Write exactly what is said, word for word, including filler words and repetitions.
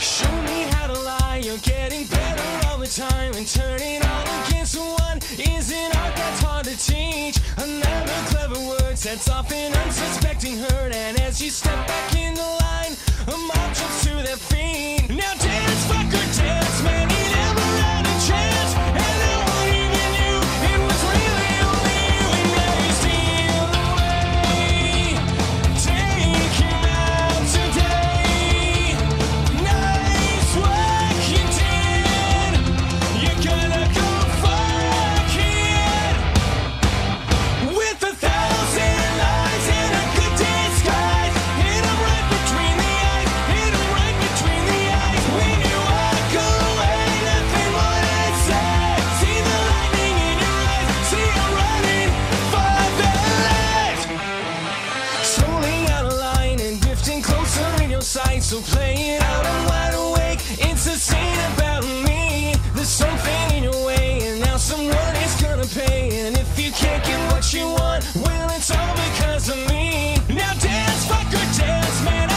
Show me how to lie, you're getting better all the time, and turning all against one is an art that's hard to teach. Another clever word sets off an unsuspecting hurt, and as you step back in the line, a mob jumps to their feet. Now dance, fucker, dance, man, you never had a chance, and no one even knew it was really only you, and now you steal away. Take him out today. Nice work you did. You're gonna go far, kid. With a thousand lies and a good disguise, hit him right between the eyes, hit him right between the eyes. When you walk away, nothing more to say. See the lightning in your eyes, see him running for the light. Slowly out of line and drifting closer in your sight, so play it out, I'm wide awake. It's a scene about me, there's something in your way, and now someone is gonna pay. And if you can't get what you want, well, it's all because of me. Now dance, fucker, dance, man.